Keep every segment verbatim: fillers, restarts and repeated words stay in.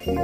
Yeah,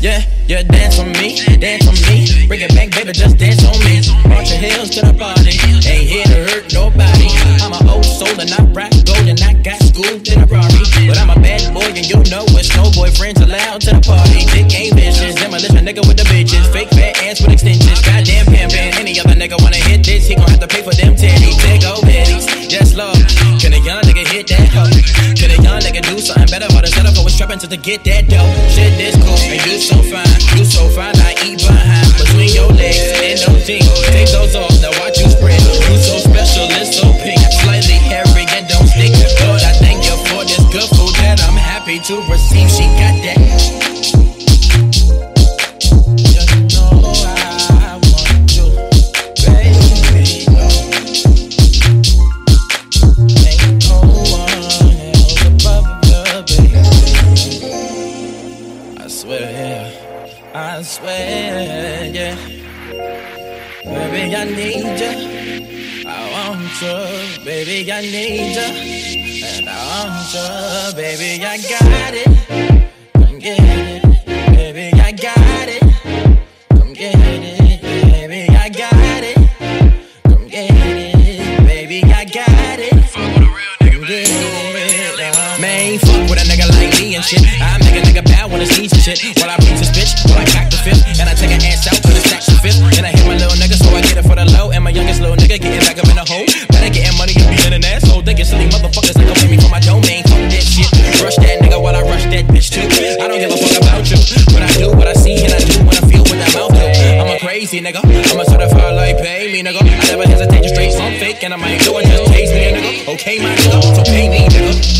yeah, yeah, dance on me, dance on me. Bring it back, baby, just dance on me. Brought your heels to the party, ain't here to hurt nobody. I'm an old soul and I rock gold and I got schooled in a Ferrari. But I'm a bad boy and you know it's no boyfriends allowed to the party. Dick ain't vicious, demolition nigga with the bitches. Fake fat ass with extensions, goddamn pimpin'. Any other nigga wanna hit this, he gon' have to pay for them titties. Big old bitties, just love. Can a young nigga hit that hoe? Can a young nigga do something better? But instead of always trappin' just to get that dough. Shit, this cool, and you so fine, you so fine, I eat behind. Between your legs and no jeans, take those off, now watch you spread. You so special, it's so pink, slightly hairy and don't stick. Lord, I thank you for this good food that I'm happy to receive. She got that. I swear, yeah. Baby, I need ya. I want ya. Baby, I need ya. And I want ya. Baby, I got it. Come get it. Baby, I got it. Come get it. Baby, I got it. Come get it. Baby, I got it. Fuck with a real nigga, baby. Man, fuck with a nigga like me and shit. I make a nigga bow when it's easy shit. While I preach this bitch. While I cock the fifth, and I take an ass out to the sack the fifth. Then I hit my little nigga, so I get it for the low. And my youngest little nigga getting back up in the hole. Better getting money and being an asshole. They get silly motherfuckers that come pay me for my domain. Fuck that shit. Rush that nigga while I rush that bitch too. I don't give a fuck about you, but I do what I see and I do what I feel with that mouth too. I'm a crazy nigga. I'm a certified like pay me nigga. I never hesitate to straight some fake, and I might do it just taste me nigga. Okay my nigga, so pay me nigga.